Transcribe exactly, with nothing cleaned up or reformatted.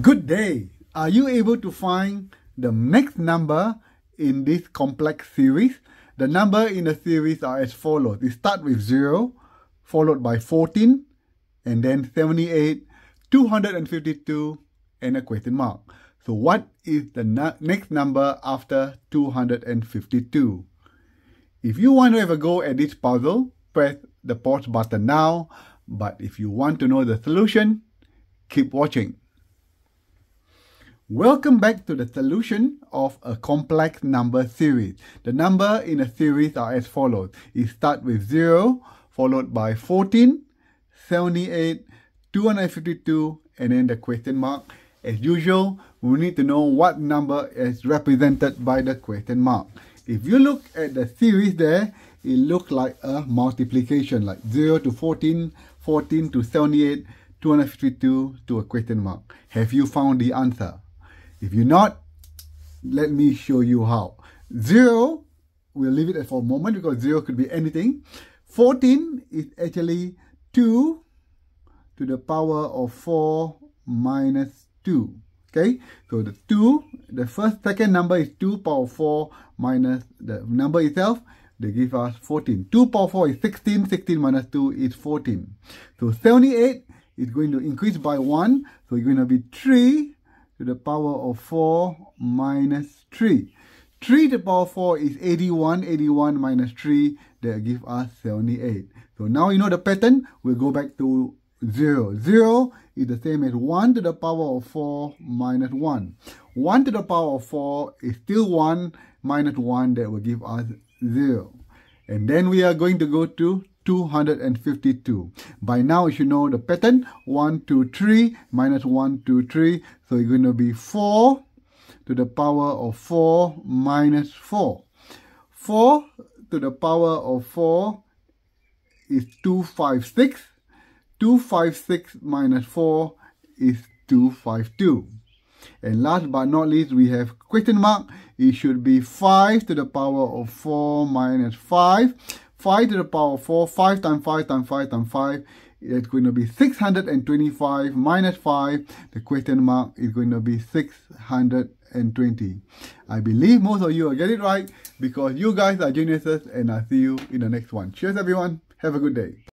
Good day! Are you able to find the next number in this complex series? The number in the series are as follows. It starts with zero, followed by fourteen, and then seventy-eight, two hundred fifty-two, and a question mark. So what is the next number after two hundred fifty-two? If you want to have a go at this puzzle, press the pause button now. But if you want to know the solution, keep watching. Welcome back to the solution of a complex number series. The number in a series are as follows. It starts with zero, followed by fourteen, seventy-eight, two hundred fifty-two, and then the question mark. As usual, we need to know what number is represented by the question mark. If you look at the series there, it looks like a multiplication, like zero to fourteen, fourteen to seventy-eight, two hundred fifty-two to a question mark. Have you found the answer? If you're not, let me show you how. zero, we'll leave it for a moment because zero could be anything. fourteen is actually two to the power of four minus two. Okay, so the two, the first second number is two power four minus the number itself. They give us fourteen. two power four is sixteen, sixteen minus two is fourteen. So seventy-eight is going to increase by one. So it's going to be three to the power of four minus three. three to the power of four is eighty-one. eighty-one minus three, that gives us seventy-eight. So now you know the pattern. We'll go back to zero. zero is the same as one to the power of four minus one. one to the power of four is still one minus one. That will give us zero. And then we are going to go to two hundred fifty-two. By now you should know the pattern. one, two, three, minus one, two, three. So it's going to be four to the power of four minus four. four to the power of four is two hundred fifty-six. two hundred fifty-six minus four is two hundred fifty-two. And last but not least, we have question mark. It should be five to the power of four minus five. five to the power of four, five times five times five times five, it's going to be six hundred twenty-five minus five, the question mark is going to be six hundred twenty. I believe most of you will get it right because you guys are geniuses, and I'll see you in the next one. Cheers everyone, have a good day.